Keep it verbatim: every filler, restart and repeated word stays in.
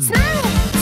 Smile!